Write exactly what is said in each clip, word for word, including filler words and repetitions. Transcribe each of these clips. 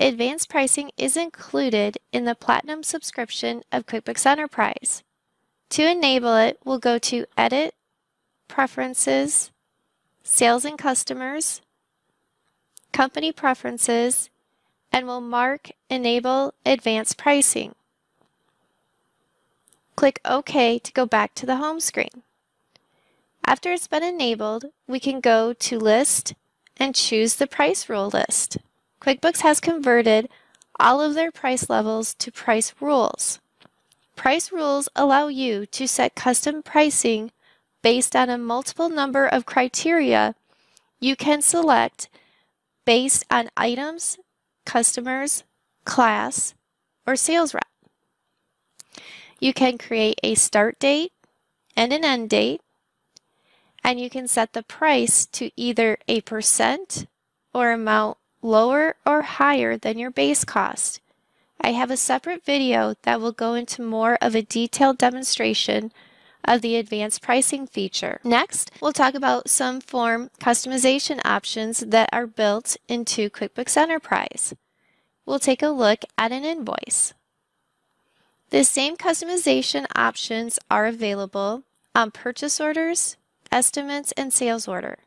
Advanced Pricing is included in the Platinum subscription of QuickBooks Enterprise. To enable it, we'll go to Edit, Preferences, Sales and Customers, Company Preferences, and we'll mark Enable Advanced Pricing. Click OK to go back to the home screen. After it's been enabled, we can go to List and choose the price rule list. QuickBooks has converted all of their price levels to price rules. Price rules allow you to set custom pricing based on a multiple number of criteria. You can select based on items, customers, class, or sales rep. You can create a start date and an end date, and you can set the price to either a percent or amount lower or higher than your base cost. I have a separate video that will go into more of a detailed demonstration of the advanced pricing feature. Next, we'll talk about some form customization options that are built into QuickBooks Enterprise. We'll take a look at an invoice. The same customization options are available on purchase orders, estimates, and sales order.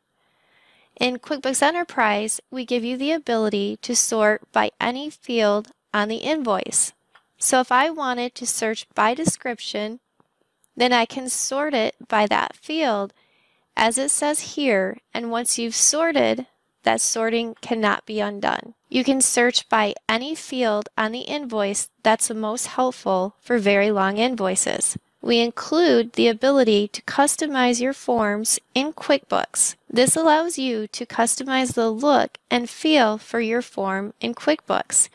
In QuickBooks Enterprise, we give you the ability to sort by any field on the invoice. So if I wanted to search by description, then I can sort it by that field as it says here, and once you've sorted, that sorting cannot be undone. You can search by any field on the invoice that's the most helpful for very long invoices. We include the ability to customize your forms in QuickBooks. This allows you to customize the look and feel for your form in QuickBooks.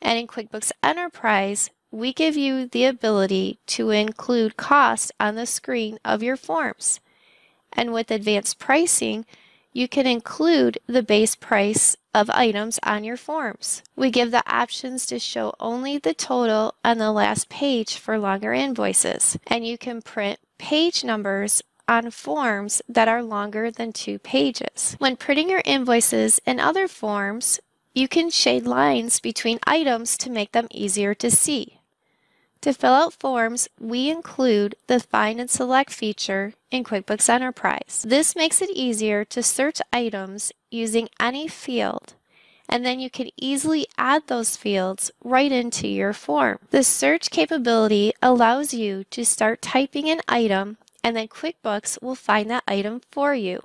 And in QuickBooks Enterprise, we give you the ability to include cost on the screen of your forms. And with advanced pricing, you can include the base price of items on your forms. We give the options to show only the total on the last page for longer invoices, and you can print page numbers on forms that are longer than two pages. When printing your invoices and other forms, you can shade lines between items to make them easier to see. To fill out forms, we include the Find and Select feature in QuickBooks Enterprise. This makes it easier to search items using any field, and then you can easily add those fields right into your form. The search capability allows you to start typing an item, and then QuickBooks will find that item for you.